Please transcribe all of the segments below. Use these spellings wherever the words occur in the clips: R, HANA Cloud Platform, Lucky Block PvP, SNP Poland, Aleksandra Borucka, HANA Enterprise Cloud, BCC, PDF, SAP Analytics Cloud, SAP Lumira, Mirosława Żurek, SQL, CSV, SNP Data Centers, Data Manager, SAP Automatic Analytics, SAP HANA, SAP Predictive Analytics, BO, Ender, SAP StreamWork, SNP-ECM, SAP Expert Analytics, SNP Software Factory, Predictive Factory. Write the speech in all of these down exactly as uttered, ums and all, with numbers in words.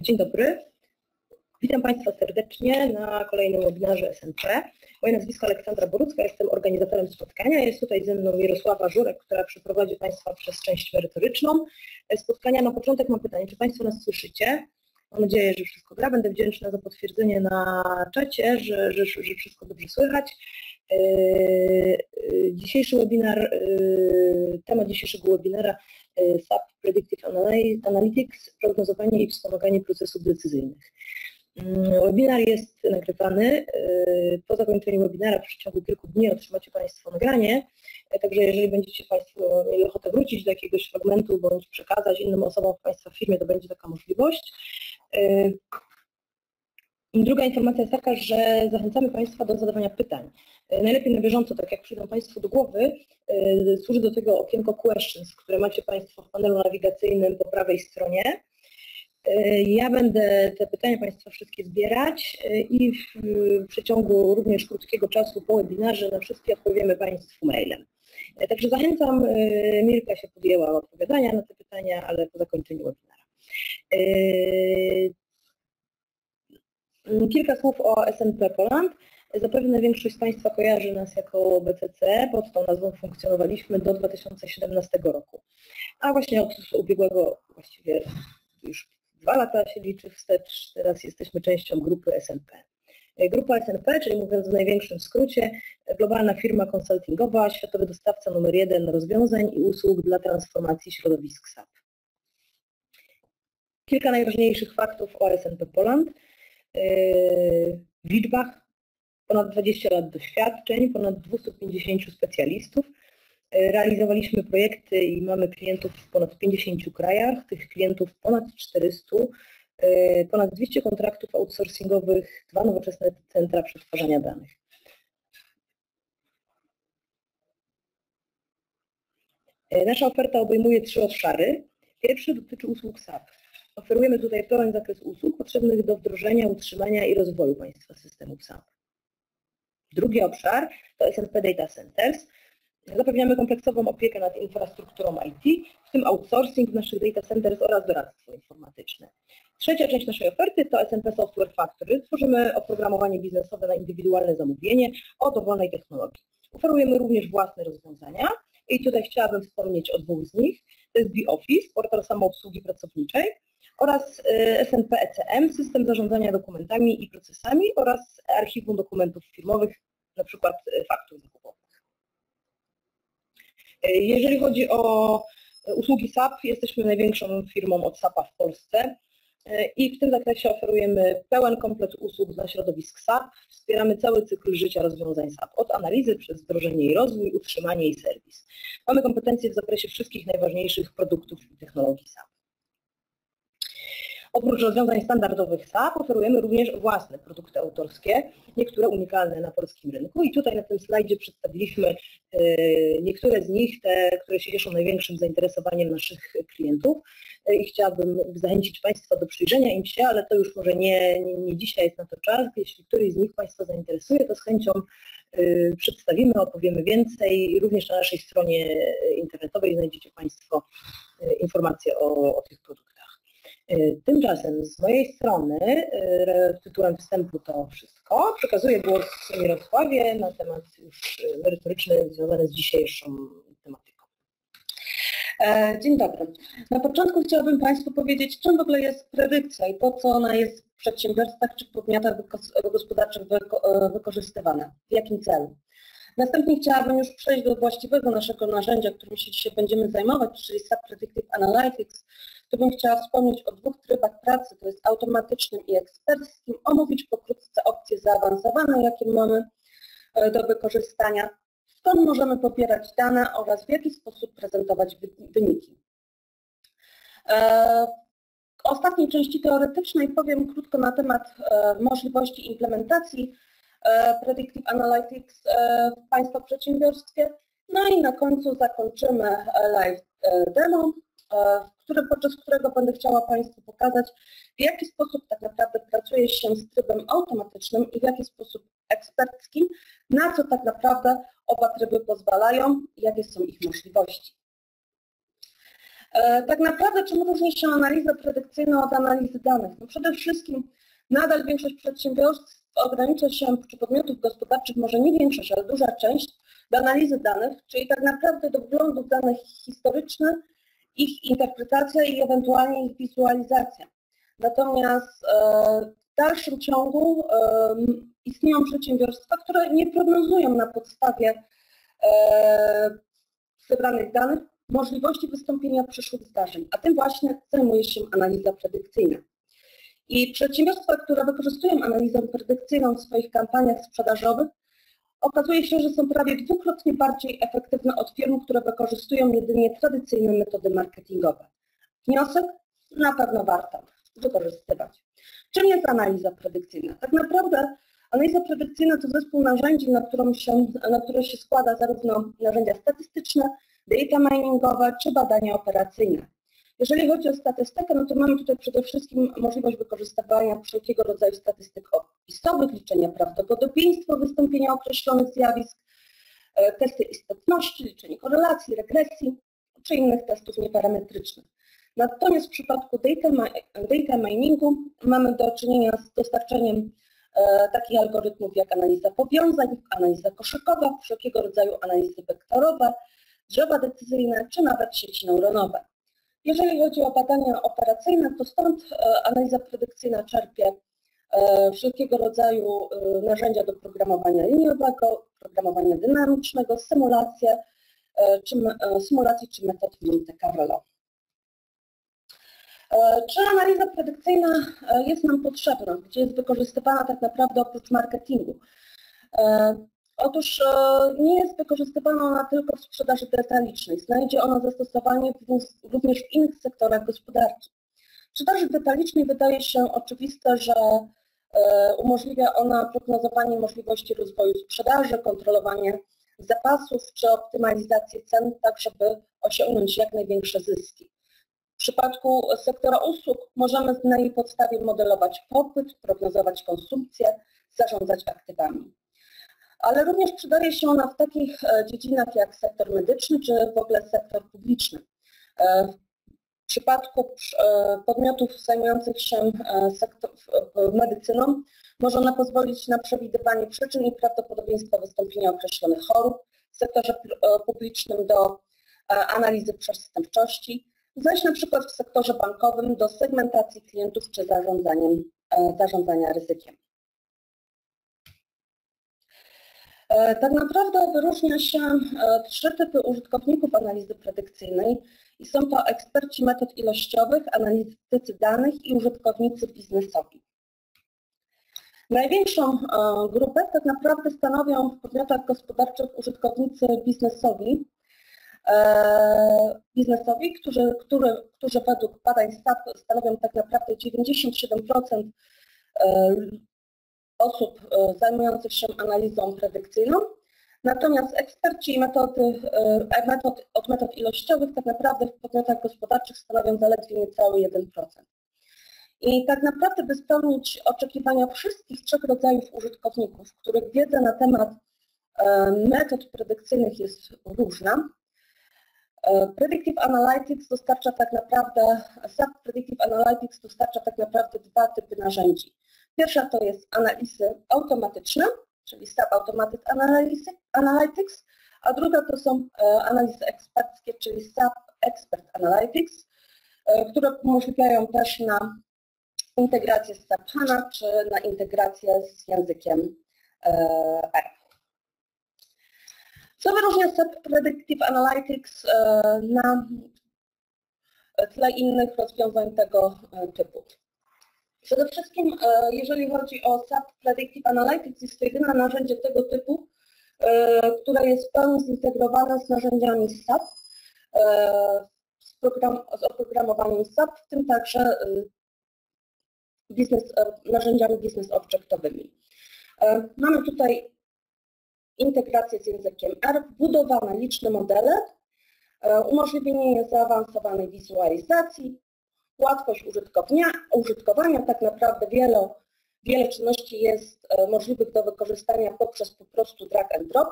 Dzień dobry. Witam Państwa serdecznie na kolejnym webinarze S N P. Moje nazwisko Aleksandra Borucka, jestem organizatorem spotkania. Jest tutaj ze mną Mirosława Żurek, która przeprowadzi Państwa przez część merytoryczną spotkania. Na początek mam pytanie, czy Państwo nas słyszycie? Mam nadzieję, że wszystko gra. Będę wdzięczna za potwierdzenie na czacie, że, że, że wszystko dobrze słychać. Dzisiejszy webinar, temat dzisiejszego webinara S A P Predictive Analytics, prognozowanie i wspomaganie procesów decyzyjnych. Webinar jest nagrywany. Po zakończeniu webinara w przeciągu kilku dni otrzymacie Państwo nagranie, także jeżeli będziecie Państwo mieli ochotę wrócić do jakiegoś fragmentu bądź przekazać innym osobom w Państwa firmie, to będzie taka możliwość. Druga informacja jest taka, że zachęcamy Państwa do zadawania pytań. Najlepiej na bieżąco, tak jak przyjdą Państwu do głowy, służy do tego okienko questions, które macie Państwo w panelu nawigacyjnym po prawej stronie. Ja będę te pytania Państwa wszystkie zbierać i w przeciągu również krótkiego czasu po webinarze na wszystkie odpowiemy Państwu mailem. Także zachęcam, Mirka się podjęła odpowiadania na te pytania, ale po zakończeniu webinara. Kilka słów o S N P Poland. Zapewne większość z Państwa kojarzy nas jako B C C, pod tą nazwą funkcjonowaliśmy do dwa tysiące siedemnastego roku. A właśnie od ubiegłego, właściwie już dwa lata się liczy wstecz, teraz jesteśmy częścią grupy S N P. Grupa S N P, czyli mówiąc w największym skrócie, globalna firma konsultingowa, światowy dostawca numer jeden rozwiązań i usług dla transformacji środowisk S A P. Kilka najważniejszych faktów o S N P Poland. W liczbach ponad dwadzieścia lat doświadczeń, ponad dwustu pięćdziesięciu specjalistów. Realizowaliśmy projekty i mamy klientów w ponad pięćdziesięciu krajach, tych klientów ponad czterystu, ponad dwieście kontraktów outsourcingowych, dwa nowoczesne centra przetwarzania danych. Nasza oferta obejmuje trzy obszary. Pierwszy dotyczy usług S A P. Oferujemy tutaj pełen zakres usług potrzebnych do wdrożenia, utrzymania i rozwoju Państwa systemów S A P. Drugi obszar to S N P Data Centers. Zapewniamy kompleksową opiekę nad infrastrukturą I T, w tym outsourcing naszych data centers oraz doradztwo informatyczne. Trzecia część naszej oferty to S N P Software Factory. Tworzymy oprogramowanie biznesowe na indywidualne zamówienie o dowolnej technologii. Oferujemy również własne rozwiązania i tutaj chciałabym wspomnieć o dwóch z nich. To jest B Office, portal samoobsługi pracowniczej, oraz S N P E C M, system zarządzania dokumentami i procesami oraz archiwum dokumentów firmowych, na przykład faktur zakupowych. Jeżeli chodzi o usługi S A P, jesteśmy największą firmą od S A P-a w Polsce i w tym zakresie oferujemy pełen komplet usług dla środowisk S A P. Wspieramy cały cykl życia rozwiązań S A P, od analizy przez wdrożenie i rozwój, utrzymanie i serwis. Mamy kompetencje w zakresie wszystkich najważniejszych produktów i technologii S A P. Oprócz rozwiązań standardowych S A P oferujemy również własne produkty autorskie, niektóre unikalne na polskim rynku i tutaj na tym slajdzie przedstawiliśmy niektóre z nich, te, które się cieszą największym zainteresowaniem naszych klientów i chciałabym zachęcić Państwa do przyjrzenia im się, ale to już może nie, nie, nie dzisiaj jest na to czas. Jeśli któryś z nich Państwa zainteresuje, to z chęcią przedstawimy, opowiemy więcej. Również na naszej stronie internetowej znajdziecie Państwo informacje o, o tych produktach. Tymczasem z mojej strony tytułem wstępu to wszystko. Przekazuję głos Mirosławie na temat już merytoryczny związany z dzisiejszą tematyką. Dzień dobry. Na początku chciałabym Państwu powiedzieć, czym w ogóle jest predykcja i po co ona jest w przedsiębiorstwach czy podmiotach gospodarczych wykorzystywana, w jakim celu. Następnie chciałabym już przejść do właściwego naszego narzędzia, którym się dzisiaj będziemy zajmować, czyli S A P Predictive Analytics. Tu bym chciała wspomnieć o dwóch trybach pracy, to jest automatycznym i eksperckim, omówić pokrótce opcje zaawansowane, jakie mamy do wykorzystania, skąd możemy pobierać dane oraz w jaki sposób prezentować wyniki. W ostatniej części teoretycznej powiem krótko na temat możliwości implementacji Predictive Analytics w Państwa przedsiębiorstwie. No i na końcu zakończymy live demo, podczas którego będę chciała Państwu pokazać, w jaki sposób tak naprawdę pracuje się z trybem automatycznym i w jaki sposób eksperckim, na co tak naprawdę oba tryby pozwalają i jakie są ich możliwości. Tak naprawdę czym różni się analiza predykcyjna od analizy danych? No przede wszystkim nadal większość przedsiębiorstw ogranicza się, czy podmiotów gospodarczych, może nie większość, ale duża część, do analizy danych, czyli tak naprawdę do wglądu w danych historycznych, ich interpretacja i ewentualnie ich wizualizacja. Natomiast w dalszym ciągu istnieją przedsiębiorstwa, które nie prognozują na podstawie zebranych danych możliwości wystąpienia przyszłych zdarzeń, a tym właśnie zajmuje się analiza predykcyjna. I przedsiębiorstwa, które wykorzystują analizę predykcyjną w swoich kampaniach sprzedażowych, okazuje się, że są prawie dwukrotnie bardziej efektywne od firm, które wykorzystują jedynie tradycyjne metody marketingowe. Wniosek? Na pewno warto wykorzystywać. Czym jest analiza predykcyjna? Tak naprawdę analiza predykcyjna to zespół narzędzi, na, którą się, na które się składa zarówno narzędzia statystyczne, data miningowe czy badania operacyjne. Jeżeli chodzi o statystykę, no to mamy tutaj przede wszystkim możliwość wykorzystywania wszelkiego rodzaju statystyk opisowych, liczenia prawdopodobieństwa wystąpienia określonych zjawisk, testy istotności, liczenie korelacji, regresji czy innych testów nieparametrycznych. Natomiast w przypadku data, data miningu mamy do czynienia z dostarczeniem takich algorytmów jak analiza powiązań, analiza koszykowa, wszelkiego rodzaju analizy wektorowe, drzewa decyzyjne czy nawet sieci neuronowe. Jeżeli chodzi o badania operacyjne, to stąd analiza predykcyjna czerpie wszelkiego rodzaju narzędzia do programowania liniowego, programowania dynamicznego, symulacji czy, symulacji, czy metod Monte Carlo. Czy analiza predykcyjna jest nam potrzebna, gdzie jest wykorzystywana tak naprawdę oprócz marketingu? Otóż nie jest wykorzystywana ona tylko w sprzedaży detalicznej. Znajdzie ona zastosowanie również w innych sektorach gospodarki. W sprzedaży detalicznej wydaje się oczywiste, że umożliwia ona prognozowanie możliwości rozwoju sprzedaży, kontrolowanie zapasów czy optymalizację cen, tak żeby osiągnąć jak największe zyski. W przypadku sektora usług możemy na jej podstawie modelować popyt, prognozować konsumpcję, zarządzać aktywami. Ale również przydaje się ona w takich dziedzinach jak sektor medyczny czy w ogóle sektor publiczny. W przypadku podmiotów zajmujących się medycyną może ona pozwolić na przewidywanie przyczyn i prawdopodobieństwa wystąpienia określonych chorób, w sektorze publicznym do analizy przestępczości, zaś na przykład w sektorze bankowym do segmentacji klientów czy zarządzania ryzykiem. Tak naprawdę wyróżnia się trzy typy użytkowników analizy predykcyjnej i są to eksperci metod ilościowych, analitycy danych i użytkownicy biznesowi. Największą grupę tak naprawdę stanowią w podmiotach gospodarczych użytkownicy biznesowi, biznesowi którzy, który, którzy według badań S A P stanowią tak naprawdę dziewięćdziesiąt siedem procent osób zajmujących się analizą predykcyjną, natomiast eksperci metody, metod, od metod ilościowych tak naprawdę w podmiotach gospodarczych stanowią zaledwie niecały jeden procent. I tak naprawdę, by spełnić oczekiwania wszystkich trzech rodzajów użytkowników, których wiedza na temat metod predykcyjnych jest różna, Predictive Analytics dostarcza tak naprawdę, S A P Predictive Analytics dostarcza tak naprawdę dwa typy narzędzi. Pierwsza to jest analizy automatyczne, czyli S A P Automatic Analytics, a druga to są analizy eksperckie, czyli S A P Expert Analytics, które umożliwiają też na integrację z S A P HANA czy na integrację z językiem R. Co wyróżnia S A P Predictive Analytics na tle innych rozwiązań tego typu? Przede wszystkim, jeżeli chodzi o S A P Predictive Analytics, jest to jedyne narzędzie tego typu, które jest w pełni zintegrowane z narzędziami S A P, z, program, z oprogramowaniem S A P, w tym także biznes, narzędziami business objectowymi. Mamy tutaj integrację z językiem R, budowane liczne modele, umożliwienie zaawansowanej wizualizacji, łatwość użytkowania, tak naprawdę wiele, wiele czynności jest możliwych do wykorzystania poprzez po prostu drag and drop,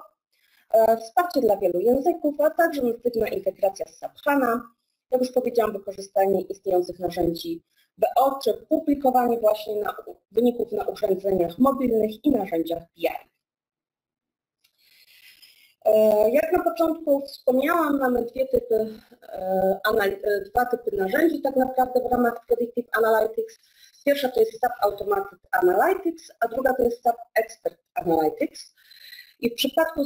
wsparcie dla wielu języków, a także natywna integracja z S A P HANA, Jak już powiedziałam, wykorzystanie istniejących narzędzi B O czy publikowanie właśnie na, wyników na urządzeniach mobilnych i narzędziach P R. Jak na początku wspomniałam, mamy dwie typy, dwa typy narzędzi tak naprawdę w ramach Predictive Analytics. Pierwsza to jest S A P Automatic Analytics, a druga to jest S A P Expert Analytics. I w przypadku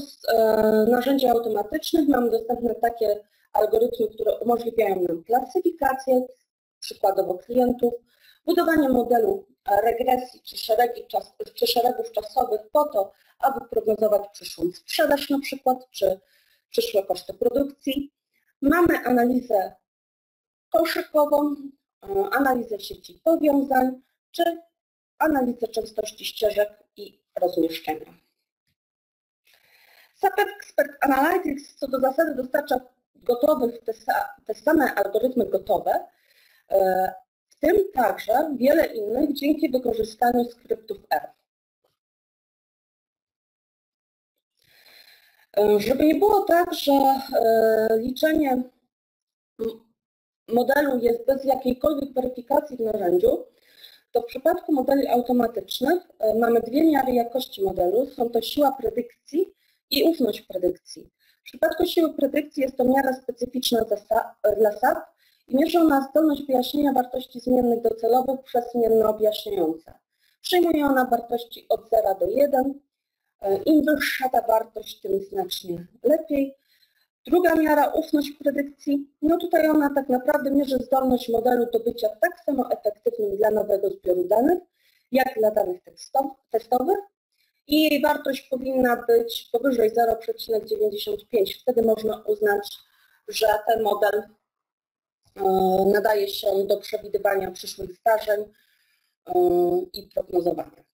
narzędzi automatycznych mamy dostępne takie algorytmy, które umożliwiają nam klasyfikację, przykładowo klientów, budowanie modelu regresji czy, szeregi czas, czy szeregów czasowych po to, aby prognozować przyszłą sprzedaż na przykład, czy przyszłe koszty produkcji. Mamy analizę koszykową, analizę sieci powiązań, czy analizę częstości ścieżek i rozmieszczenia. S A P Expert Analytics co do zasady dostarcza gotowych, te, te same algorytmy gotowe, w tym także wiele innych dzięki wykorzystaniu skryptów R. Żeby nie było tak, że liczenie modelu jest bez jakiejkolwiek weryfikacji w narzędziu, to w przypadku modeli automatycznych mamy dwie miary jakości modelu. Są to siła predykcji i ufność predykcji. W przypadku siły predykcji jest to miara specyficzna dla S A P i mierzy ona zdolność wyjaśnienia wartości zmiennych docelowych przez zmienne objaśniające. Przyjmuje ona wartości od zera do jednego. Im wyższa ta wartość, tym znacznie lepiej. Druga miara, ufność predykcji, no tutaj ona tak naprawdę mierzy zdolność modelu do bycia tak samo efektywnym dla nowego zbioru danych, jak dla danych testowych i jej wartość powinna być powyżej zera przecinek dziewięćdziesiąt pięć. Wtedy można uznać, że ten model nadaje się do przewidywania przyszłych zdarzeń i prognozowania.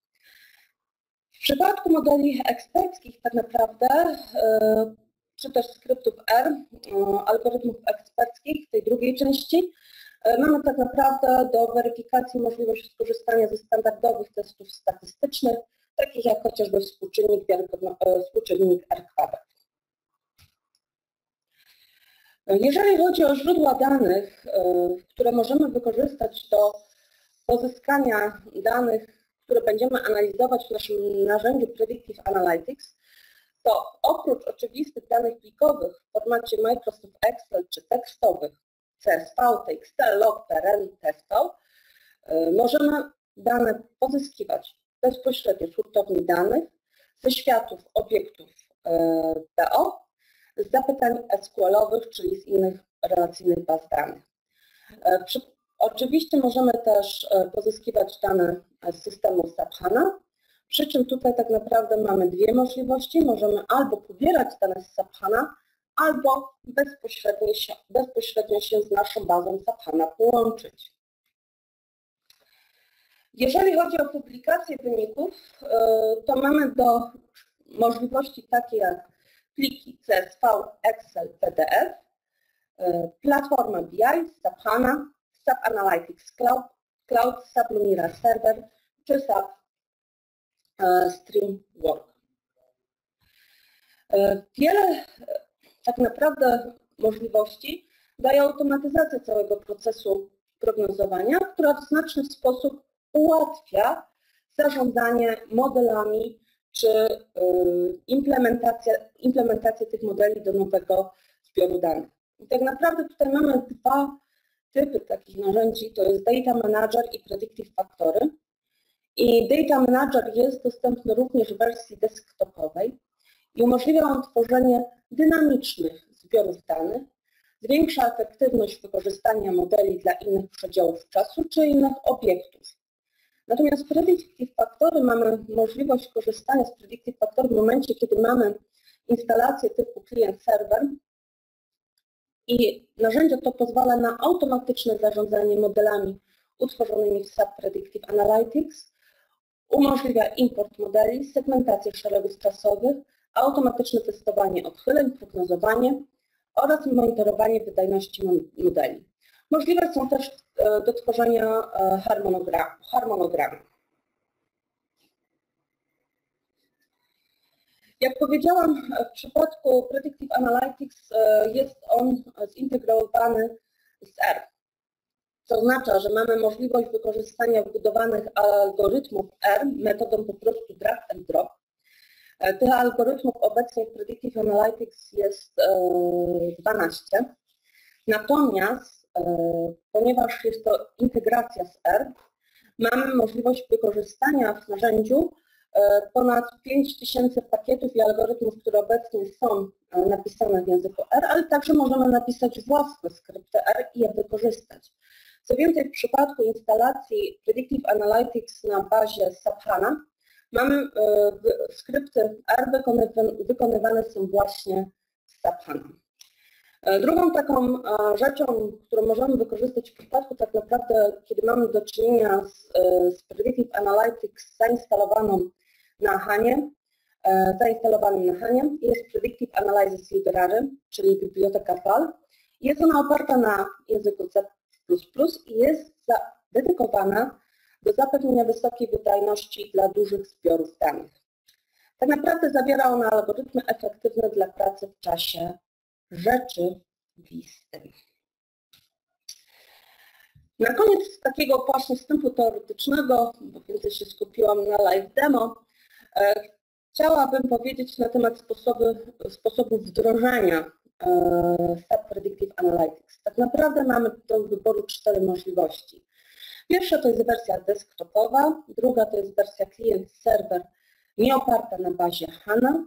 W przypadku modeli eksperckich tak naprawdę, czy też skryptów R, algorytmów eksperckich, w tej drugiej części, mamy tak naprawdę do weryfikacji możliwość skorzystania ze standardowych testów statystycznych, takich jak chociażby współczynnik, współczynnik R kwadrat. Jeżeli chodzi o źródła danych, które możemy wykorzystać do pozyskania danych, które będziemy analizować w naszym narzędziu Predictive Analytics, to oprócz oczywistych danych plikowych w formacie Microsoft Excel czy tekstowych C S V, T X T, log, P R N, T S V, możemy dane pozyskiwać bezpośrednio z hurtowni danych, ze światów obiektów B O, z zapytań S Q L-owych, czyli z innych relacyjnych baz danych. Przy Oczywiście możemy też pozyskiwać dane z systemu S A P HANA, przy czym tutaj tak naprawdę mamy dwie możliwości. Możemy albo pobierać dane z S A P HANA, albo bezpośrednio się, bezpośrednio się z naszą bazą S A P HANA połączyć. Jeżeli chodzi o publikację wyników, to mamy do możliwości takie jak pliki C S V, Excel, P D F, platforma B I, S A P HANA, S A P Analytics Cloud, Cloud, S A P Lumira Server czy S A P StreamWork. Wiele tak naprawdę możliwości daje automatyzacja całego procesu prognozowania, która w znaczny sposób ułatwia zarządzanie modelami czy implementację, implementację tych modeli do nowego zbioru danych. I tak naprawdę tutaj mamy dwa typy takich narzędzi, to jest Data Manager i Predictive Factory. I Data Manager jest dostępny również w wersji desktopowej i umożliwia on tworzenie dynamicznych zbiorów danych, zwiększa efektywność wykorzystania modeli dla innych przedziałów czasu czy innych obiektów. Natomiast Predictive Factory mamy możliwość korzystania z Predictive Factory w momencie, kiedy mamy instalację typu klient-serwer, i narzędzie to pozwala na automatyczne zarządzanie modelami utworzonymi w S A P Predictive Analytics, umożliwia import modeli, segmentację szeregów czasowych, automatyczne testowanie odchyleń, prognozowanie oraz monitorowanie wydajności modeli. Możliwe są też do tworzenia harmonogramu. Jak powiedziałam, w przypadku Predictive Analytics jest on zintegrowany z R. Co oznacza, że mamy możliwość wykorzystania wbudowanych algorytmów R metodą po prostu drag and drop. Tych algorytmów obecnie w Predictive Analytics jest dwanaście. Natomiast, ponieważ jest to integracja z R, mamy możliwość wykorzystania w narzędziu ponad pięć tysięcy pakietów i algorytmów, które obecnie są napisane w języku R, ale także możemy napisać własne skrypty R i je wykorzystać. Co więcej, w przypadku instalacji Predictive Analytics na bazie S A P HANA mamy skrypty R wykonywane są właśnie w S A P HANA. Drugą taką rzeczą, którą możemy wykorzystać w przypadku tak naprawdę, kiedy mamy do czynienia z, z Predictive Analytics zainstalowaną na HANie, zainstalowanym na HANie, jest Predictive Analytics Library, czyli biblioteka fal. Jest ona oparta na języku C plus plus i jest dedykowana do zapewnienia wysokiej wydajności dla dużych zbiorów danych. Tak naprawdę zawiera ona algorytmy efektywne dla pracy w czasie rzeczywistym. Na koniec takiego właśnie wstępu teoretycznego, bo więcej się skupiłam na live demo, chciałabym powiedzieć na temat sposoby, sposobu wdrożenia S A P Predictive Analytics. Tak naprawdę mamy do wyboru cztery możliwości. Pierwsza to jest wersja desktopowa, druga to jest wersja klient-serwer nieoparta na bazie HANA,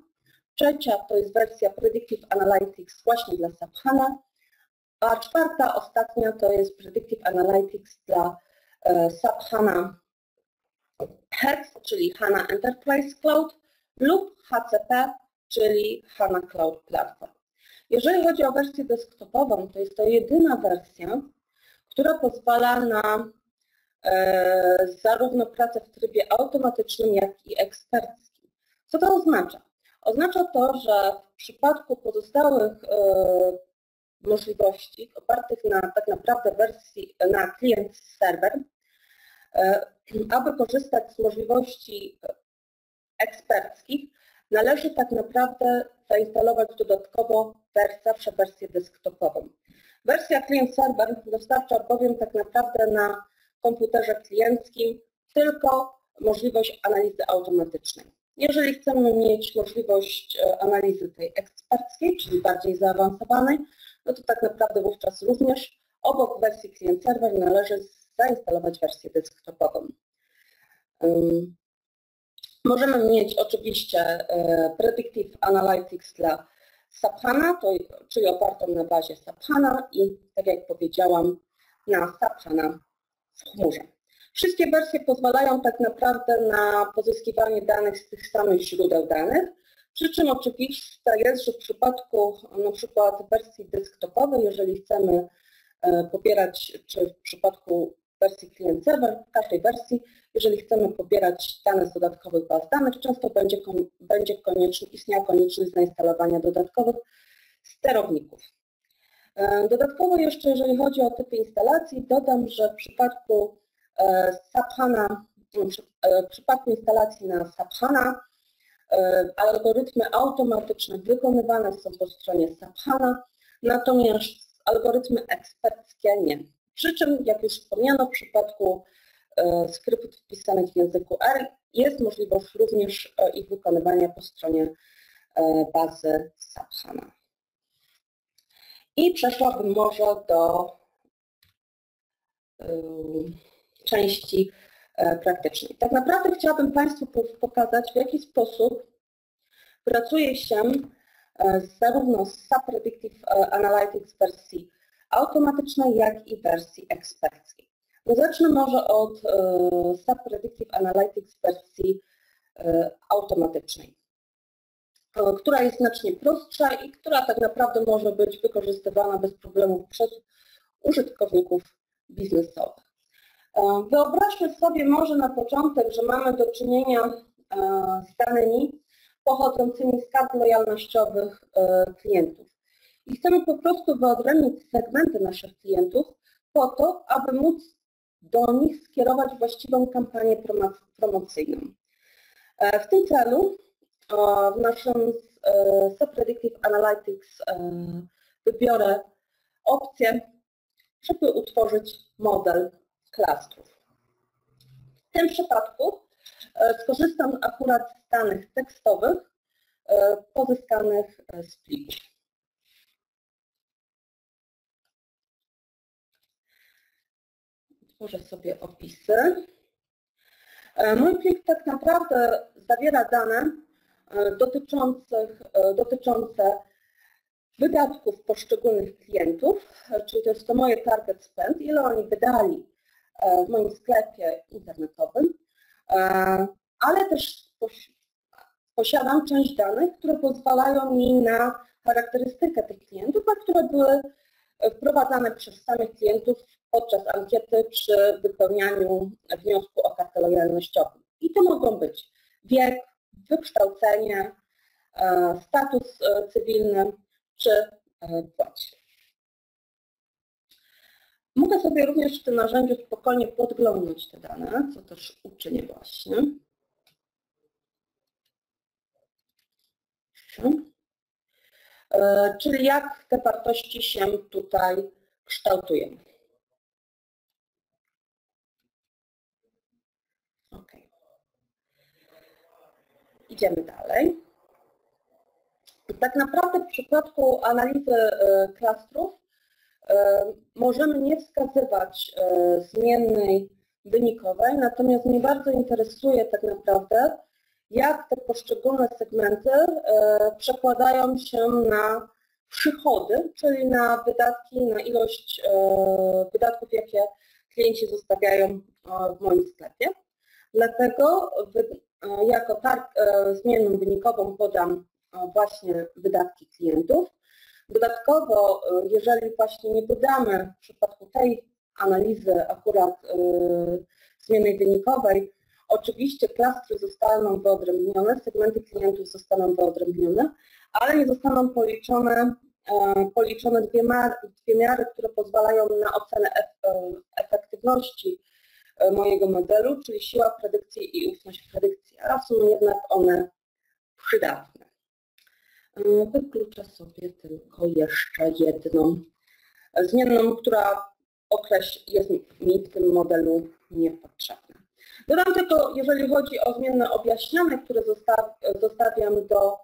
trzecia to jest wersja Predictive Analytics właśnie dla S A P HANA, a czwarta, ostatnia to jest Predictive Analytics dla S A P HANA H E D S, czyli HANA Enterprise Cloud lub H C P, czyli HANA Cloud Platform. Jeżeli chodzi o wersję desktopową, to jest to jedyna wersja, która pozwala na zarówno pracę w trybie automatycznym, jak i eksperckim. Co to oznacza? Oznacza to, że w przypadku pozostałych możliwości opartych na tak naprawdę wersji na klient-serwer, aby korzystać z możliwości eksperckich, należy tak naprawdę zainstalować dodatkowo zawsze wersję desktopową. Wersja klient-serwer dostarcza bowiem tak naprawdę na komputerze klienckim tylko możliwość analizy automatycznej. Jeżeli chcemy mieć możliwość analizy tej eksperckiej, czyli bardziej zaawansowanej, no to tak naprawdę wówczas również obok wersji klient-serwer należy zainstalować wersję desktopową. Możemy mieć oczywiście Predictive Analytics dla S A P HANA, czyli opartą na bazie S A P HANA i, tak jak powiedziałam, na S A P HANA w chmurze. Wszystkie wersje pozwalają tak naprawdę na pozyskiwanie danych z tych samych źródeł danych, przy czym oczywiście jest, że w przypadku na przykład wersji desktopowej, jeżeli chcemy pobierać, czy w przypadku wersji klient-serwer, w każdej wersji, jeżeli chcemy pobierać dane z dodatkowych baz danych, często będzie, będzie konieczny, istniała konieczność zainstalowania dodatkowych sterowników. Dodatkowo jeszcze, jeżeli chodzi o typy instalacji, dodam, że w przypadku S A P HANA, w przypadku instalacji na S A P HANA algorytmy automatyczne wykonywane są po stronie S A P HANA, natomiast algorytmy eksperckie nie. Przy czym, jak już wspomniano, w przypadku skryptów wpisanych w języku R jest możliwość również ich wykonywania po stronie bazy S A P HANA. I przeszłabym może do części praktycznej. Tak naprawdę chciałabym Państwu pokazać, w jaki sposób pracuje się zarówno z S A P Predictive Analytics w wersji automatycznej, jak i wersji eksperckiej. No zacznę może od S A P Predictive Analytics w wersji automatycznej, która jest znacznie prostsza i która tak naprawdę może być wykorzystywana bez problemów przez użytkowników biznesowych. Wyobraźmy sobie może na początek, że mamy do czynienia z danymi pochodzącymi z kart lojalnościowych klientów. I chcemy po prostu wyodrębnić segmenty naszych klientów po to, aby móc do nich skierować właściwą kampanię promocyjną. W tym celu w naszym S A P Predictive Analytics wybiorę opcję żeby utworzyć model klastrów. W tym przypadku skorzystam akurat z danych tekstowych pozyskanych z pliku. Utworzę sobie opisy. Mój plik tak naprawdę zawiera dane dotyczących, dotyczące wydatków poszczególnych klientów, czyli to jest to moje target spend, ile oni wydali w moim sklepie internetowym, ale też posiadam część danych, które pozwalają mi na charakterystykę tych klientów, a które były wprowadzane przez samych klientów podczas ankiety przy wypełnianiu wniosku o kartę lojalnościową. I to mogą być wiek, wykształcenie, status cywilny czy płeć. Mogę sobie również w tym narzędziu spokojnie podglądnąć te dane, co też uczynię właśnie. Czyli jak te wartości się tutaj kształtują. Ok. Idziemy dalej. Tak naprawdę w przypadku analizy klastrów możemy nie wskazywać zmiennej wynikowej, natomiast mnie bardzo interesuje tak naprawdę, jak te poszczególne segmenty przekładają się na przychody, czyli na wydatki, na ilość wydatków, jakie klienci zostawiają w moim sklepie. Dlatego jako tak zmienną wynikową podam właśnie wydatki klientów. Dodatkowo, jeżeli właśnie nie dodamy w przypadku tej analizy akurat zmiennej wynikowej, oczywiście klastry zostaną wyodrębnione, segmenty klientów zostaną wyodrębnione, ale nie zostaną policzone, policzone dwie, miary, dwie miary, które pozwalają na ocenę efektywności mojego modelu, czyli siła predykcji i ufność predykcji, a są jednak one przydatne. Wykluczę sobie tylko jeszcze jedną zmienną, która określa, jest mi w tym modelu niepotrzebna. Dodam tylko, jeżeli chodzi o zmienne objaśniane, które zostawiam do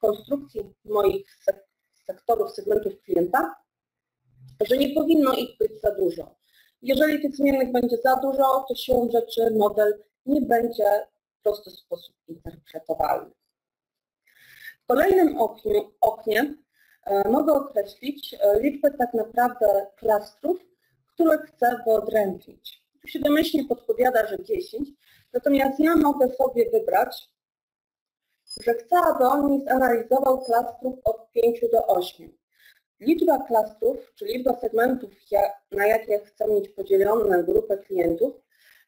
konstrukcji moich sektorów, segmentów klienta, że nie powinno ich być za dużo. Jeżeli tych zmiennych będzie za dużo, to siłą rzeczy model nie będzie w prosty sposób interpretowalny. W kolejnym oknie, oknie mogę określić liczbę tak naprawdę klastrów, które chcę wyodrębnić. Tu się domyślnie podpowiada, że dziesięć, natomiast ja mogę sobie wybrać, że chcę, aby on mi zanalizował klastrów od pięciu do ośmiu. Liczba klastrów, czyli liczba segmentów, na jakie chcę mieć podzieloną grupę klientów,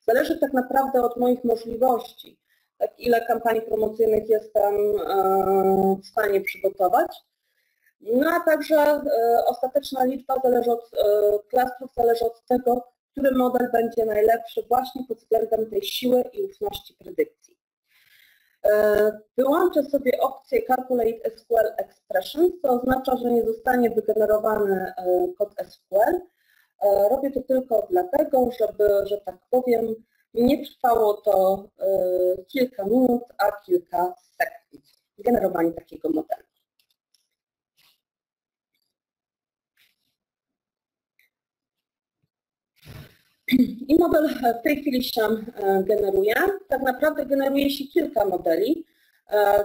zależy tak naprawdę od moich możliwości. Tak, ile kampanii promocyjnych jestem w stanie przygotować. No a także ostateczna liczba zależy od klastrów, zależy od tego, który model będzie najlepszy właśnie pod względem tej siły i ufności predykcji. Wyłączę sobie opcję Calculate S Q L Expressions, co oznacza, że nie zostanie wygenerowany kod S Q L. Robię to tylko dlatego, żeby, że tak powiem, nie trwało to kilka minut, a kilka sekund generowanie takiego modelu. I model w tej chwili się generuje. Tak naprawdę generuje się kilka modeli.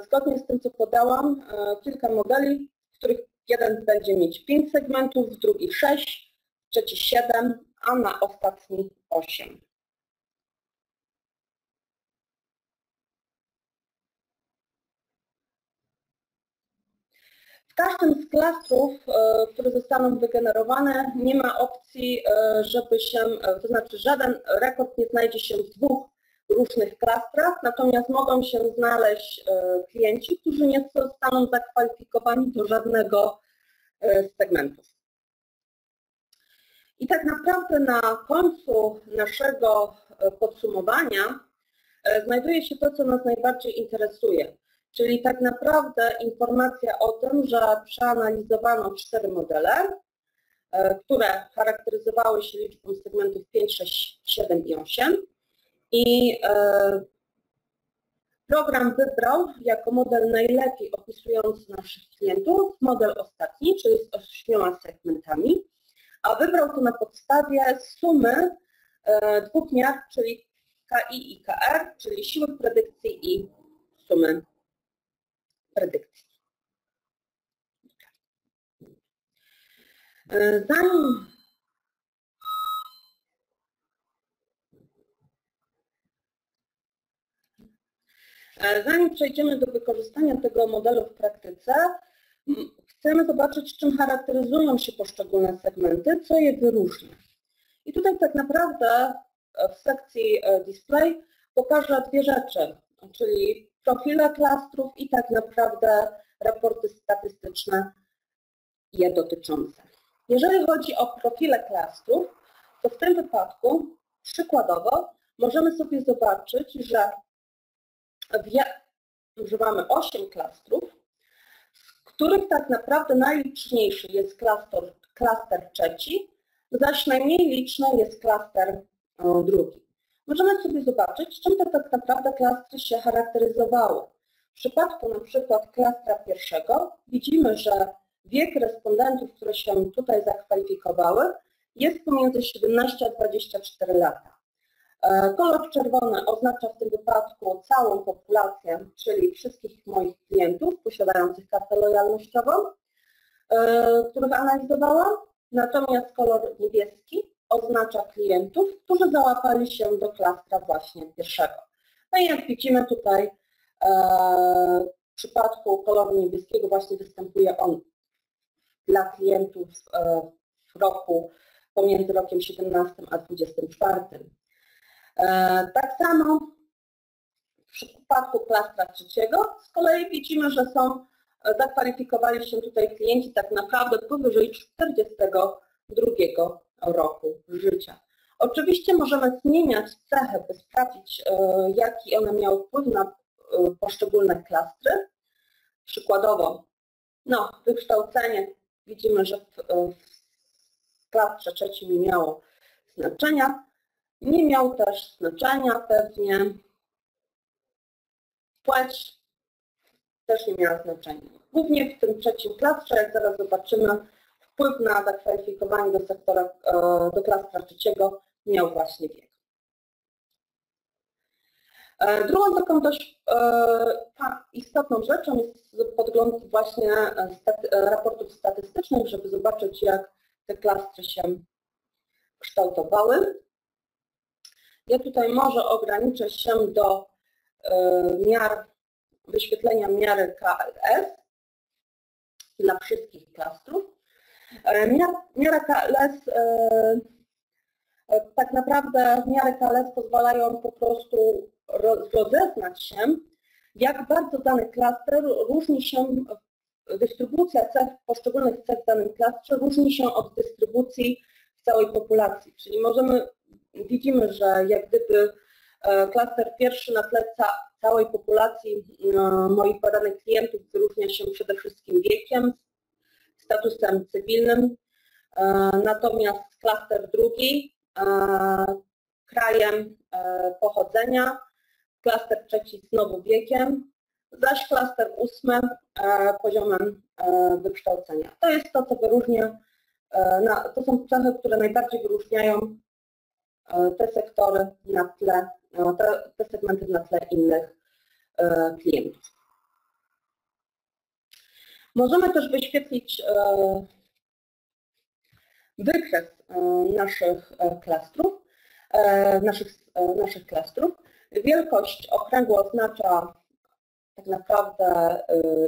Zgodnie z tym, co podałam, kilka modeli, w których jeden będzie mieć pięć segmentów, drugi sześć, trzeci siedem, a na ostatni osiem. W każdym z klastrów, które zostaną wygenerowane, nie ma opcji, żeby się, to znaczy żaden rekord nie znajdzie się w dwóch różnych klastrach, natomiast mogą się znaleźć klienci, którzy nie zostaną zakwalifikowani do żadnego z segmentów. I tak naprawdę na końcu naszego podsumowania znajduje się to, co nas najbardziej interesuje. Czyli tak naprawdę informacja o tym, że przeanalizowano cztery modele, które charakteryzowały się liczbą segmentów pięć, sześć, siedem i osiem. I program wybrał jako model najlepiej opisujący naszych klientów model ostatni, czyli z ośmioma segmentami, a wybrał to na podstawie sumy dwóch miar, czyli K I i K R, czyli siły predykcji i sumy predykcji. Zanim Zanim przejdziemy do wykorzystania tego modelu w praktyce, chcemy zobaczyć, czym charakteryzują się poszczególne segmenty, co je wyróżnia. I tutaj tak naprawdę w sekcji display pokażę dwie rzeczy, czyli profile klastrów i tak naprawdę raporty statystyczne je dotyczące. Jeżeli chodzi o profile klastrów, to w tym wypadku przykładowo możemy sobie zobaczyć, że używamy osiem klastrów, z których tak naprawdę najliczniejszy jest klaster, klaster trzeci, zaś najmniej liczny jest klaster drugi. Możemy sobie zobaczyć, czym te tak naprawdę klastry się charakteryzowały. W przypadku na przykład klastra pierwszego widzimy, że wiek respondentów, które się tutaj zakwalifikowały, jest pomiędzy siedemnaście a dwadzieścia cztery lata. Kolor czerwony oznacza w tym wypadku całą populację, czyli wszystkich moich klientów posiadających kartę lojalnościową, których analizowałam. Natomiast kolor niebieski oznacza klientów, którzy załapali się do klastra właśnie pierwszego. No i jak widzimy tutaj w przypadku koloru niebieskiego właśnie występuje on dla klientów w roku pomiędzy rokiem siedemnastym a dwudziestym czwartym. Tak samo w przypadku klastra trzeciego z kolei widzimy, że są, zakwalifikowali się tutaj klienci tak naprawdę powyżej czterdziestego drugiego roku życia. Oczywiście możemy zmieniać cechy, by sprawdzić, jaki one miały wpływ na poszczególne klastry. Przykładowo, no, wykształcenie widzimy, że w, w klastrze trzecim nie miało znaczenia. Nie miał też znaczenia pewnie, płeć też nie miała znaczenia. Głównie w tym trzecim klastrze, jak zaraz zobaczymy, wpływ na zakwalifikowanie do sektora, do klastra trzeciego miał właśnie wiek. Drugą taką dość istotną rzeczą jest podgląd właśnie raportów statystycznych, żeby zobaczyć, jak te klastry się kształtowały. Ja tutaj może ograniczę się do miar, wyświetlenia miary K L S dla wszystkich klastrów. Miara K L S, tak naprawdę miary K L S pozwalają po prostu rozeznać się, jak bardzo dany klaster różni się, dystrybucja cech, poszczególnych cech w danym klastrze różni się od dystrybucji w całej populacji, czyli możemy widzimy, że jak gdyby klaster pierwszy na tle całej populacji moich badanych klientów wyróżnia się przede wszystkim wiekiem, statusem cywilnym, natomiast klaster drugi krajem pochodzenia, klaster trzeci znowu wiekiem, zaś klaster ósmy poziomem wykształcenia. To jest to, co wyróżnia, to są cechy, które najbardziej wyróżniają te sektory na tle, te segmenty na tle innych klientów. Możemy też wyświetlić wykres naszych klastrów, naszych, naszych klastrów. Wielkość okręgu oznacza tak naprawdę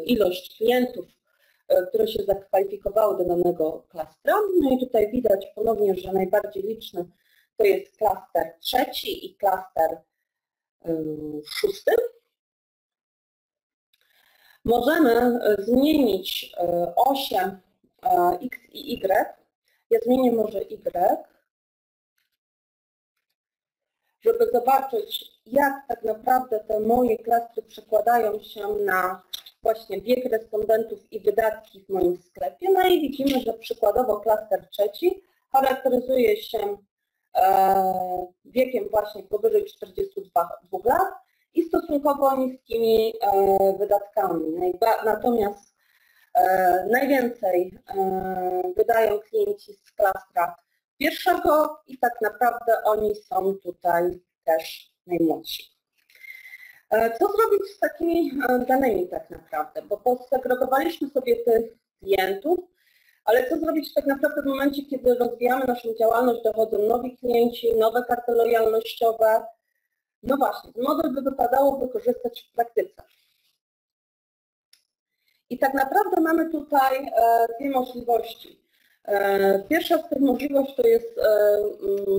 ilość klientów, które się zakwalifikowały do danego klastra. No i tutaj widać ponownie, że najbardziej liczny to jest klaster trzeci i klaster szósty. Możemy zmienić osie X i Y. Ja zmienię może Y, żeby zobaczyć, jak tak naprawdę te moje klastry przekładają się na właśnie wiek respondentów i wydatki w moim sklepie. No i widzimy, że przykładowo klaster trzeci charakteryzuje się wiekiem właśnie powyżej czterdziestu dwóch lat i stosunkowo niskimi wydatkami. Natomiast najwięcej wydają klienci z klastra pierwszego i tak naprawdę oni są tutaj też najmłodsi. Co zrobić z takimi danymi tak naprawdę? Bo posegregowaliśmy sobie tych klientów, ale co zrobić tak naprawdę w momencie, kiedy rozwijamy naszą działalność, dochodzą nowi klienci, nowe karty lojalnościowe. No właśnie, model by wypadało wykorzystać w praktyce. I tak naprawdę mamy tutaj dwie możliwości. Pierwsza z tych możliwości to jest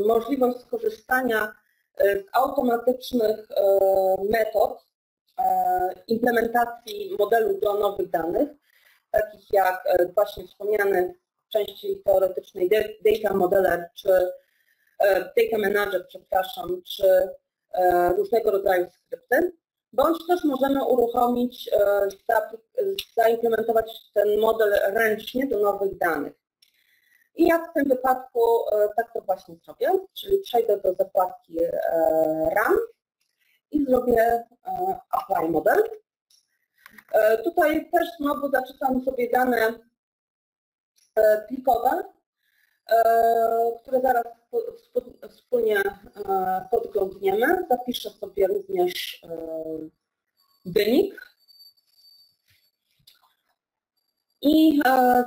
możliwość skorzystania z automatycznych metod implementacji modelu do nowych danych, takich jak właśnie wspomniane w części teoretycznej Data Modeler, czy Data Manager, przepraszam, czy różnego rodzaju skrypty, bądź też możemy uruchomić, zaimplementować ten model ręcznie do nowych danych. I ja w tym wypadku tak to właśnie zrobię, czyli przejdę do zakładki RAM i zrobię Apply Model. Tutaj też znowu zaczytam sobie dane plikowe, które zaraz wspólnie podglądniemy. Zapiszę sobie również wynik. I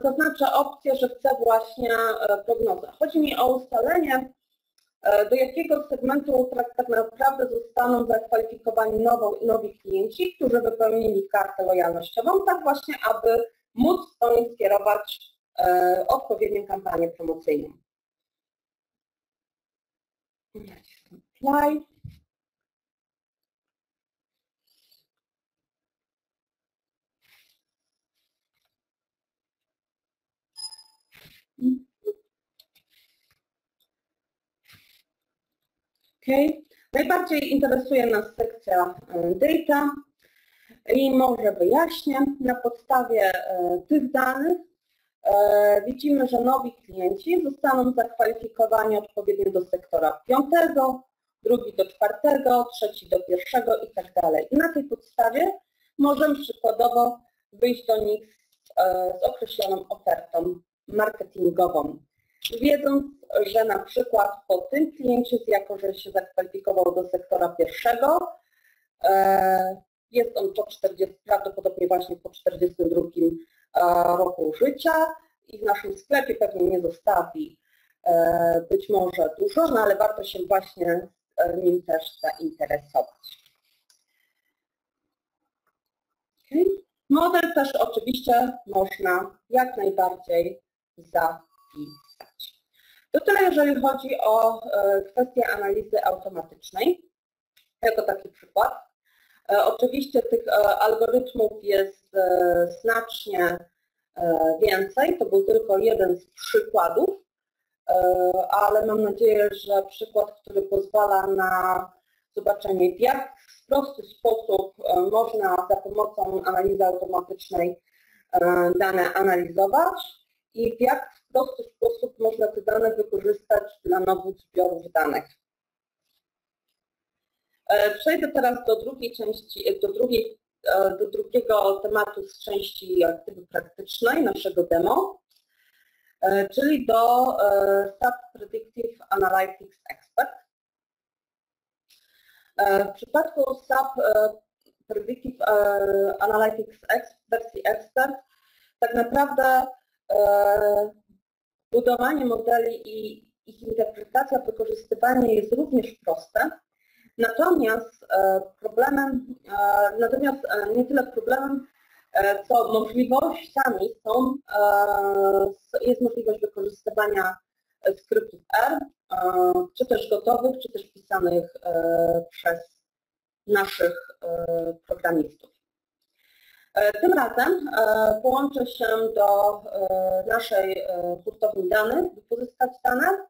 zaznaczę opcję, że chcę właśnie prognozę. Chodzi mi o ustalenie, do jakiego segmentu tak naprawdę zostaną zakwalifikowani nowo, nowi klienci, którzy wypełnili kartę lojalnościową, tak właśnie, aby móc do nich skierować odpowiednią kampanię promocyjną. Apply. Okay. Najbardziej interesuje nas sekcja data i może wyjaśnię. Na podstawie tych danych widzimy, że nowi klienci zostaną zakwalifikowani odpowiednio do sektora piątego, drugi do czwartego, trzeci do pierwszego i tak dalej. I na tej podstawie możemy przykładowo wyjść do nich z określoną ofertą marketingową, wiedząc, że na przykład po tym kliencie, jako że się zakwalifikował do sektora pierwszego, jest on po czterdziestym, prawdopodobnie właśnie po czterdziestym drugim roku życia i w naszym sklepie pewnie nie zostawi być może dużo, no ale warto się właśnie nim też zainteresować. Okay. Model też oczywiście można jak najbardziej zapisać. To tyle, jeżeli chodzi o kwestię analizy automatycznej, jako taki przykład. Oczywiście tych algorytmów jest znacznie więcej, to był tylko jeden z przykładów, ale mam nadzieję, że przykład, który pozwala na zobaczenie, w jak prosty sposób można za pomocą analizy automatycznej dane analizować i w jak prosty sposób można te dane wykorzystać dla nowych zbiorów danych. Przejdę teraz do drugiej części, do, drugiej, do drugiego tematu z części aktywy praktycznej naszego demo, czyli do S A P Predictive Analytics Expert. W przypadku S A P Predictive Analytics wersji Expert tak naprawdę budowanie modeli i ich interpretacja, wykorzystywanie jest również proste, natomiast problemem, natomiast nie tyle problemem, co możliwościami są, jest możliwość wykorzystywania skryptów R, czy też gotowych, czy też pisanych przez naszych programistów. Tym razem połączę się do naszej hurtowni danych, by pozyskać dane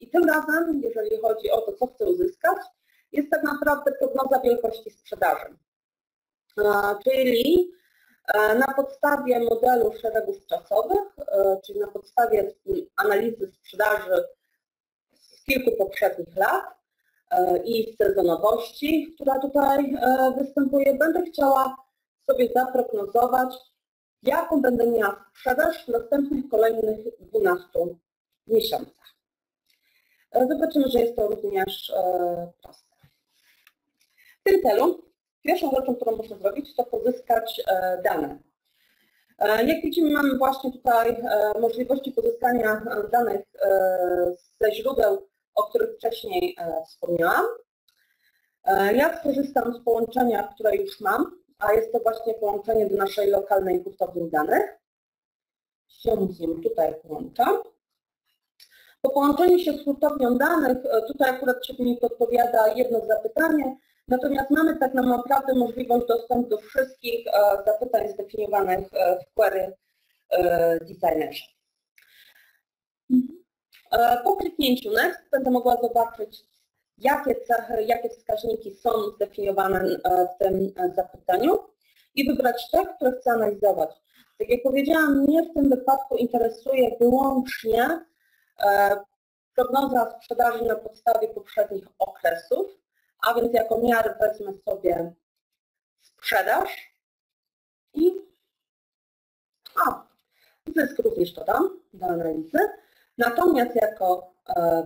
i tym razem, jeżeli chodzi o to, co chcę uzyskać, jest tak naprawdę prognoza wielkości sprzedaży. Czyli na podstawie modelu szeregów czasowych, czyli na podstawie analizy sprzedaży z kilku poprzednich lat i sezonowości, która tutaj występuje, będę chciała sobie zaprognozować, jaką będę miała sprzedaż w następnych kolejnych dwunastu miesiącach. Zobaczymy, że jest to również proste. W tym celu pierwszą rzeczą, którą muszę zrobić, to pozyskać dane. Jak widzimy, mamy właśnie tutaj możliwości pozyskania danych ze źródeł, o których wcześniej wspomniałam. Ja skorzystam z połączenia, które już mam, a jest to właśnie połączenie do naszej lokalnej hurtowni danych. Się z nim tutaj połączam. Po połączeniu się z hurtownią danych, tutaj akurat się mi podpowiada jedno zapytanie, natomiast mamy tak naprawdę możliwość dostępu do wszystkich zapytań zdefiniowanych w query designerze. Po kliknięciu Next będę mogła zobaczyć, jakie cechy, jakie wskaźniki są zdefiniowane w tym zapytaniu i wybrać te, które chcę analizować. Tak jak powiedziałam, mnie w tym wypadku interesuje wyłącznie prognoza sprzedaży na podstawie poprzednich okresów, a więc jako miarę wezmę sobie sprzedaż i a, zysk również dodam do analizy. Natomiast jako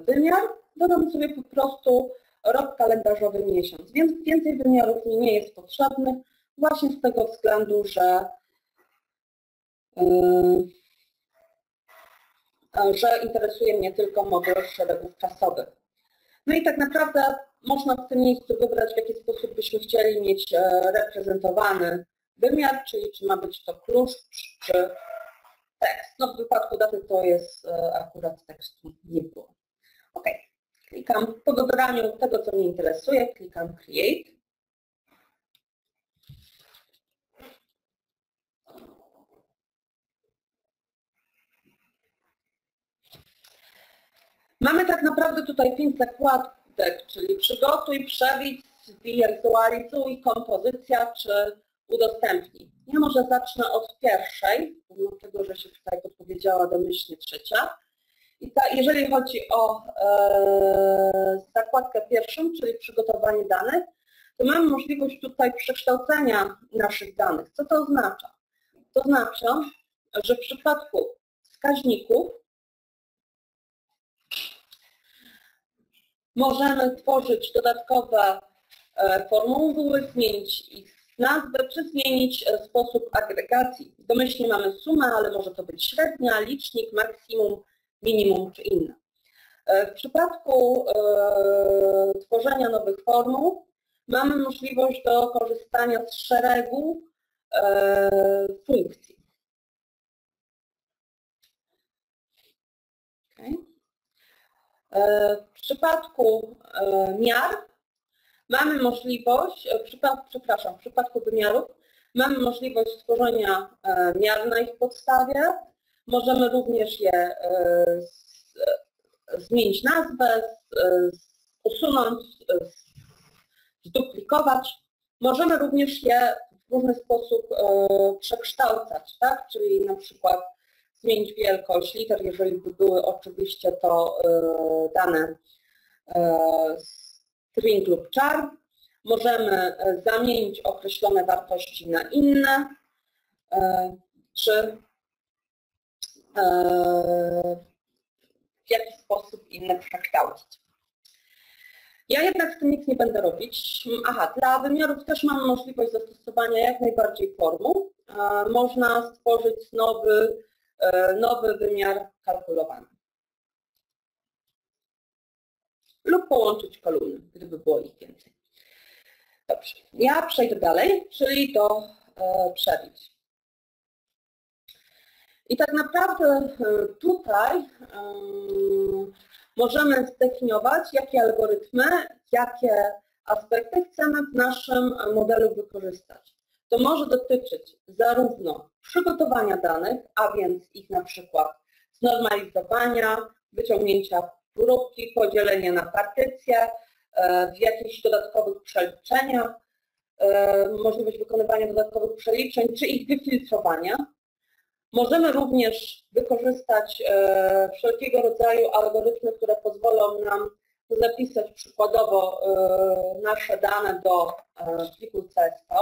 wymiar dodam sobie po prostu rok kalendarzowy, miesiąc, więc więcej wymiarów mi nie jest potrzebnych właśnie z tego względu, że yy, że interesuje mnie tylko model szeregów czasowych. No i tak naprawdę można w tym miejscu wybrać, w jaki sposób byśmy chcieli mieć reprezentowany wymiar, czyli czy ma być to klucz, czy tekst. No w wypadku daty to jest akurat tekstu nie było. OK. Klikam po wybraniu tego, co mnie interesuje, klikam Create. Mamy tak naprawdę tutaj pięć zakładek, czyli przygotuj, przewidź, zwizualizuj, kompozycja czy udostępnij. Ja może zacznę od pierwszej, pomimo tego, że się tutaj podpowiedziała domyślnie trzecia. I ta, jeżeli chodzi o e, zakładkę pierwszą, czyli przygotowanie danych, to mamy możliwość tutaj przekształcenia naszych danych. Co to oznacza? To oznacza, że w przypadku wskaźników możemy tworzyć dodatkowe formuły, zmienić ich nazwę, czy zmienić sposób agregacji. Domyślnie mamy sumę, ale może to być średnia, licznik, maksimum, minimum czy inne. W przypadku tworzenia nowych formuł mamy możliwość do korzystania z szeregu funkcji. Okay. W przypadku miar mamy możliwość, przepraszam, w przypadku wymiarów mamy możliwość stworzenia miar na ich podstawie. Możemy również je zmienić nazwę, usunąć, zduplikować. Możemy również je w różny sposób przekształcać, tak? Czyli na przykład zmienić wielkość liter, jeżeli by były oczywiście to dane string lub char. Możemy zamienić określone wartości na inne, czy w jakiś sposób inne przekształcić. Ja jednak z tym nic nie będę robić. Aha, dla wymiarów też mamy możliwość zastosowania jak najbardziej formuł. Można stworzyć nowy nowy wymiar kalkulowany lub połączyć kolumny, gdyby było ich więcej. Dobrze, ja przejdę dalej, czyli do przebić. I tak naprawdę tutaj możemy zdefiniować, jakie algorytmy, jakie aspekty chcemy w naszym modelu wykorzystać. To może dotyczyć zarówno przygotowania danych, a więc ich na przykład znormalizowania, wyciągnięcia próbki, podzielenia na partycje, w jakichś dodatkowych przeliczeniach, możliwość wykonywania dodatkowych przeliczeń czy ich wyfiltrowania. Możemy również wykorzystać wszelkiego rodzaju algorytmy, które pozwolą nam zapisać przykładowo nasze dane do pliku C S V,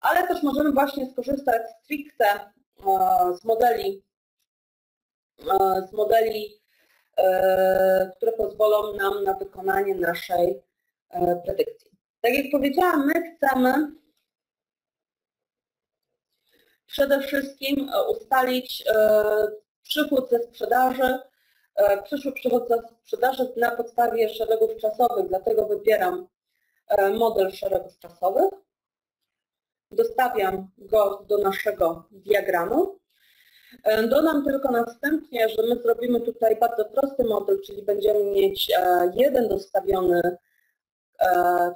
ale też możemy właśnie skorzystać stricte z modeli, z modeli, które pozwolą nam na wykonanie naszej predykcji. Tak jak powiedziałam, my chcemy przede wszystkim ustalić przychód ze sprzedaży, przyszły przychód ze sprzedaży na podstawie szeregów czasowych, dlatego wybieram model szeregów czasowych. Dostawiam go do naszego diagramu. Dodam tylko następnie, że my zrobimy tutaj bardzo prosty model, czyli będziemy mieć jeden dostawiony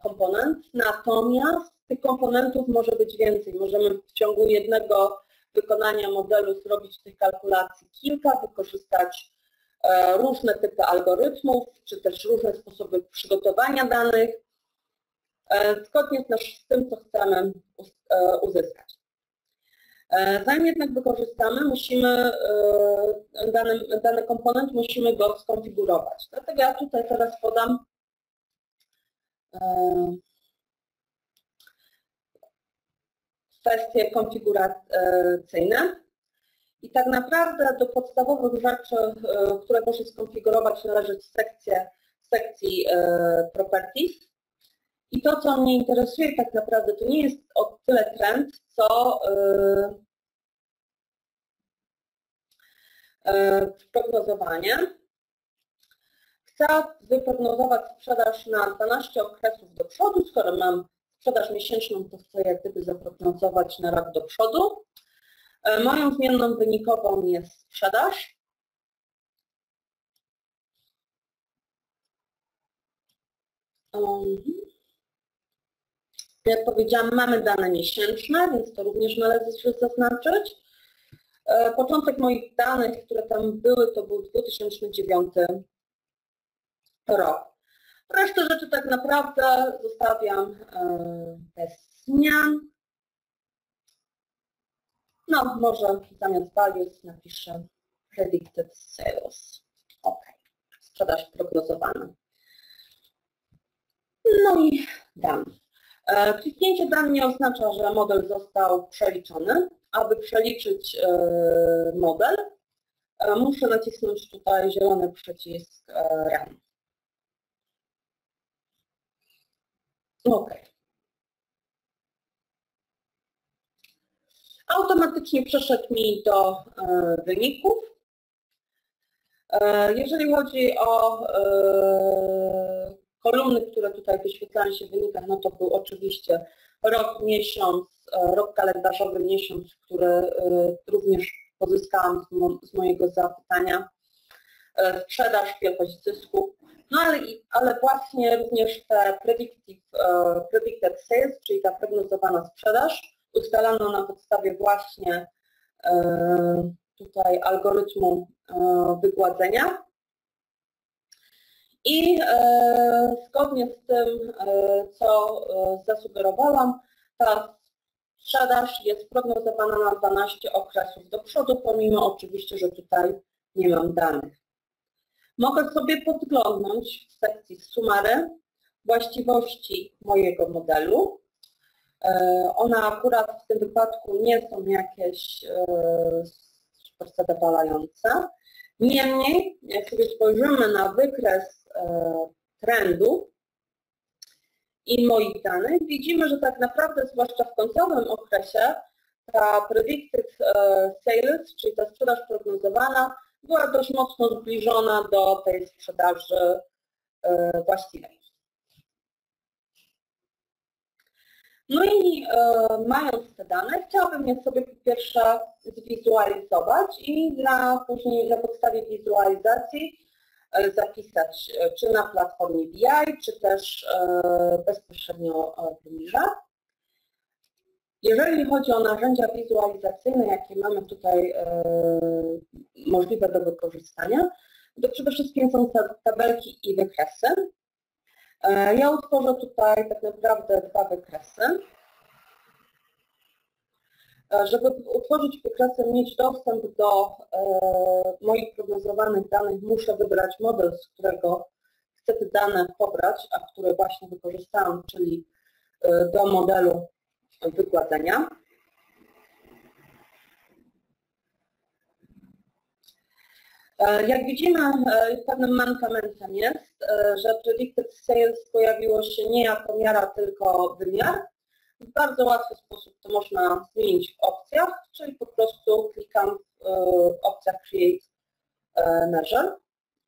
komponent, natomiast tych komponentów może być więcej. Możemy w ciągu jednego wykonania modelu zrobić tych kalkulacji kilka, wykorzystać różne typy algorytmów, czy też różne sposoby przygotowania danych, zgodnie z tym, co chcemy uzyskać. Zanim jednak wykorzystamy, musimy dany, dany komponent musimy go skonfigurować. Dlatego ja tutaj teraz podam kwestie konfiguracyjne. I tak naprawdę do podstawowych rzeczy, które muszę skonfigurować, należy sekcję sekcji Properties. I to, co mnie interesuje tak naprawdę, to nie jest o tyle trend, co prognozowanie. Chcę wyprognozować sprzedaż na dwanaście okresów do przodu. Skoro mam sprzedaż miesięczną, to chcę jak gdyby zaprognozować na rok do przodu. Moją zmienną wynikową jest sprzedaż. Jak powiedziałam, mamy dane miesięczne, więc to również należy się zaznaczyć. Początek moich danych, które tam były, to był dwa tysiące dziewiąty rok. Resztę rzeczy tak naprawdę zostawiam bez zmian. No, może zamiast values napiszę predicted sales. OK. Sprzedaż prognozowana. No i dam. Kliknięcie dan nie oznacza, że model został przeliczony. Aby przeliczyć model, muszę nacisnąć tutaj zielony przycisk Run. OK. Automatycznie przeszedł mi do wyników. Jeżeli chodzi o kolumny, które tutaj wyświetlają się w wynikach, no to był oczywiście rok, miesiąc, rok kalendarzowy, miesiąc, który również pozyskałam z mojego zapytania, sprzedaż, wielkość zysku, no ale, ale właśnie również te predictive, predicted sales, czyli ta prognozowana sprzedaż, ustalano na podstawie właśnie tutaj algorytmu wygładzenia i zgodnie z tym, co zasugerowałam, ta sprzedaż jest prognozowana na dwanaście okresów do przodu, pomimo oczywiście, że tutaj nie mam danych. Mogę sobie podglądnąć w sekcji sumary właściwości mojego modelu. One akurat w tym wypadku nie są jakieś super zadowalające. Niemniej, jak sobie spojrzymy na wykres trendu i moich danych, widzimy, że tak naprawdę, zwłaszcza w końcowym okresie, ta predicted sales, czyli ta sprzedaż prognozowana, była dość mocno zbliżona do tej sprzedaży właściwej. No i mając te dane, chciałabym je sobie po pierwsze zwizualizować i na, później na podstawie wizualizacji zapisać czy na platformie B I, czy też bezpośrednio w Lirze. Jeżeli chodzi o narzędzia wizualizacyjne, jakie mamy tutaj możliwe do wykorzystania, to przede wszystkim są tabelki i wykresy. Ja utworzę tutaj tak naprawdę dwa wykresy. Żeby utworzyć wykresy, mieć dostęp do moich prognozowanych danych, muszę wybrać model, z którego chcę te dane pobrać, a który właśnie wykorzystałam, czyli do modelu wykładzenia. Jak widzimy, pewnym mankamentem jest, że Predicted Sales pojawiło się nie jako miara, tylko wymiar. W bardzo łatwy sposób to można zmienić w opcjach, czyli po prostu klikam w opcjach Create Measure,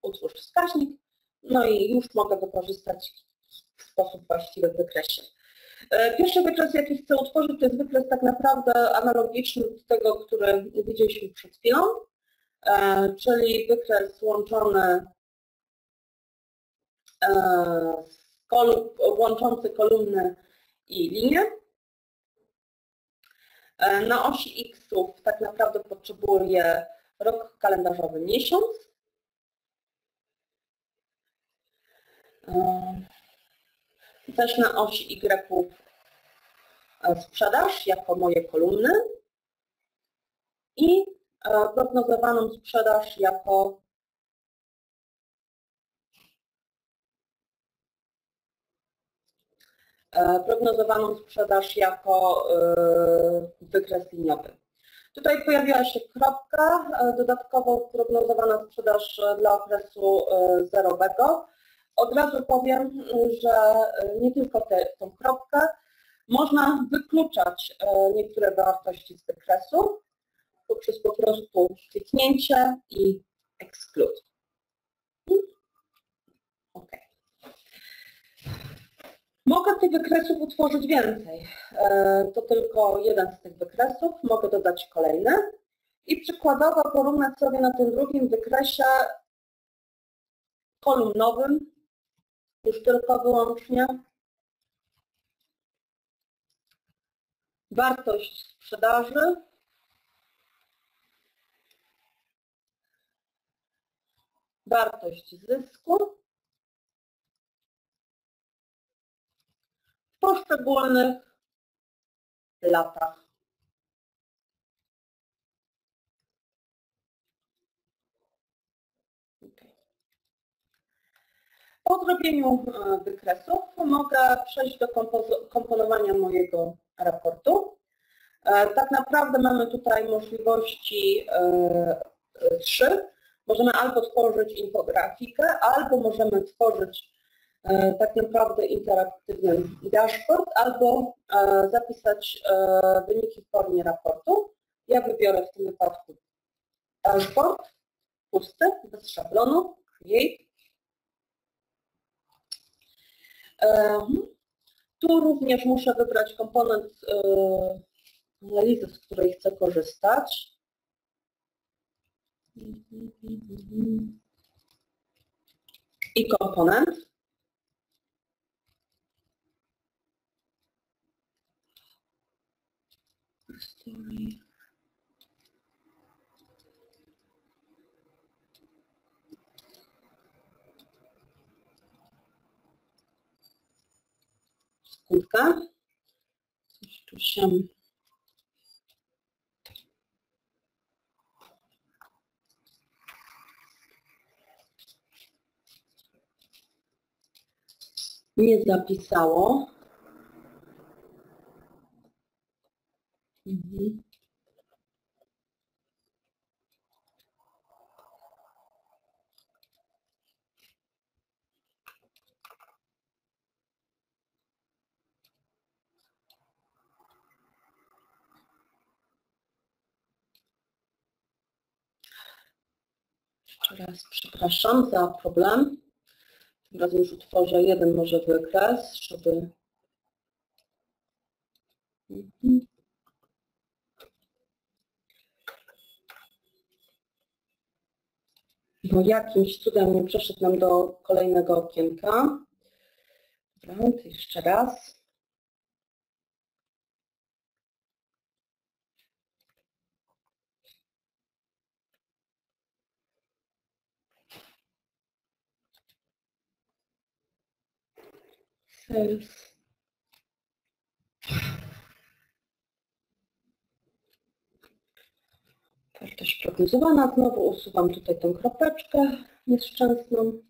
utwórz wskaźnik, no i już mogę wykorzystać w sposób właściwy w wykresie. Pierwszy wykres, jaki chcę utworzyć, to jest wykres tak naprawdę analogiczny do tego, który widzieliśmy przed chwilą, czyli wykres łączony łączący kolumny i linie. Na osi X-ów tak naprawdę potrzebuję rok kalendarzowy, miesiąc. Też na osi Y-ów sprzedaż jako moje kolumny i prognozowaną sprzedaż jako prognozowaną sprzedaż jako wykres liniowy. Tutaj pojawiła się kropka, dodatkowo prognozowana sprzedaż dla okresu zerowego. Od razu powiem, że nie tylko tę kropkę, można wykluczać niektóre wartości z wykresu poprzez po prostu kliknięcie i exclude. OK. Mogę tych wykresów utworzyć więcej. To tylko jeden z tych wykresów. Mogę dodać kolejny i przykładowo porównać sobie na tym drugim wykresie kolumnowym już tylko wyłącznie wartość sprzedaży wartość zysku w poszczególnych latach. Po zrobieniu wykresów mogę przejść do komponowania mojego raportu. Tak naprawdę mamy tutaj możliwości trzy. Możemy albo tworzyć infografikę, albo możemy tworzyć tak naprawdę interaktywny dashboard, albo zapisać wyniki w formie raportu. Ja wybiorę w tym wypadku dashboard, pusty, bez szablonu, create. Tu również muszę wybrać komponent analizy, z której chcę korzystać. I komponent. Skórka. Coś tu się... nie zapisało. Mhm. Jeszcze raz przepraszam za problem. Teraz już utworzę jeden może wykres, żeby... Bo jakimś cudem nie przeszedł nam do kolejnego okienka. Dobra, to jeszcze raz. self. Wartość prognozowana, znowu usuwam tutaj tą kropeczkę nieszczęsną.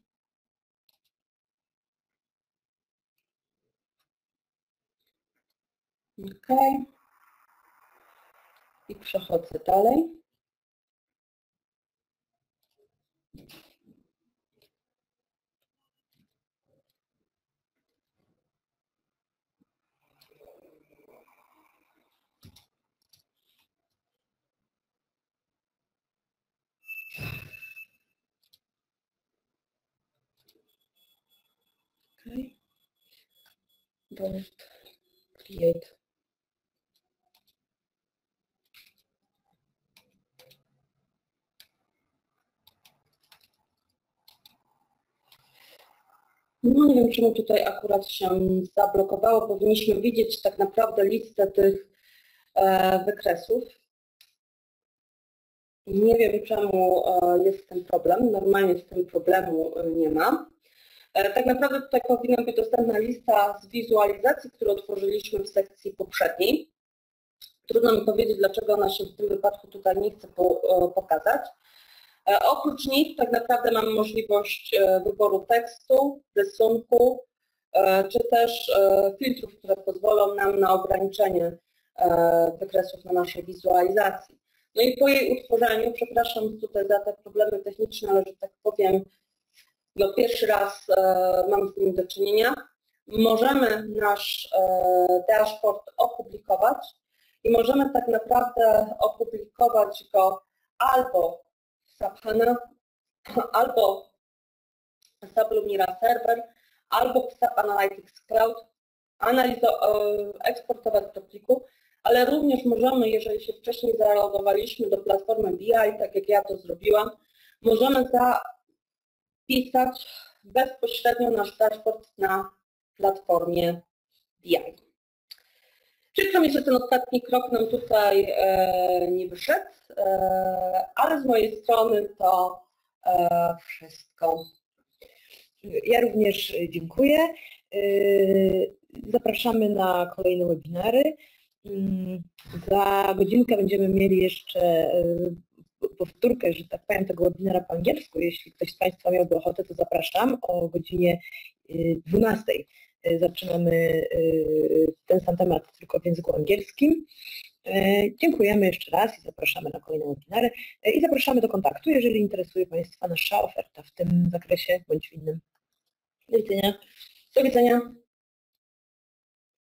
OK. I przechodzę dalej. Okay. Don't create. No nie wiem, czemu tutaj akurat się zablokowało. Powinniśmy widzieć tak naprawdę listę tych wykresów. Nie wiem, czemu jest ten problem. Normalnie z tym problemu nie ma. Tak naprawdę tutaj powinna być dostępna lista z wizualizacji, którą otworzyliśmy w sekcji poprzedniej. Trudno mi powiedzieć, dlaczego ona się w tym wypadku tutaj nie chce pokazać. Oprócz nich tak naprawdę mamy możliwość wyboru tekstu, rysunku, czy też filtrów, które pozwolą nam na ograniczenie wykresów na naszej wizualizacji. No i po jej utworzeniu, przepraszam tutaj za te problemy techniczne, ale że tak powiem, no pierwszy raz mamy z nimi do czynienia. Możemy nasz dashboard opublikować i możemy tak naprawdę opublikować go albo w S A P HANA, albo w S A P Lumira Server, albo w S A P Analytics Cloud, eksportować do pliku, ale również możemy, jeżeli się wcześniej zalogowaliśmy do platformy B I, tak jak ja to zrobiłam, możemy za pisać bezpośrednio nasz dashboard na platformie B I. Przykro mi, że ten ostatni krok nam tutaj nie wyszedł, ale z mojej strony to wszystko. Ja również dziękuję. Zapraszamy na kolejne webinary. Za godzinkę będziemy mieli jeszcze powtórkę, że tak powiem, tego webinara po angielsku. Jeśli ktoś z Państwa miałby ochotę, to zapraszam. O godzinie dwunastej zaczynamy ten sam temat, tylko w języku angielskim. Dziękujemy jeszcze raz i zapraszamy na kolejne webinary. I zapraszamy do kontaktu, jeżeli interesuje Państwa nasza oferta w tym zakresie bądź w innym. Do widzenia. Do widzenia.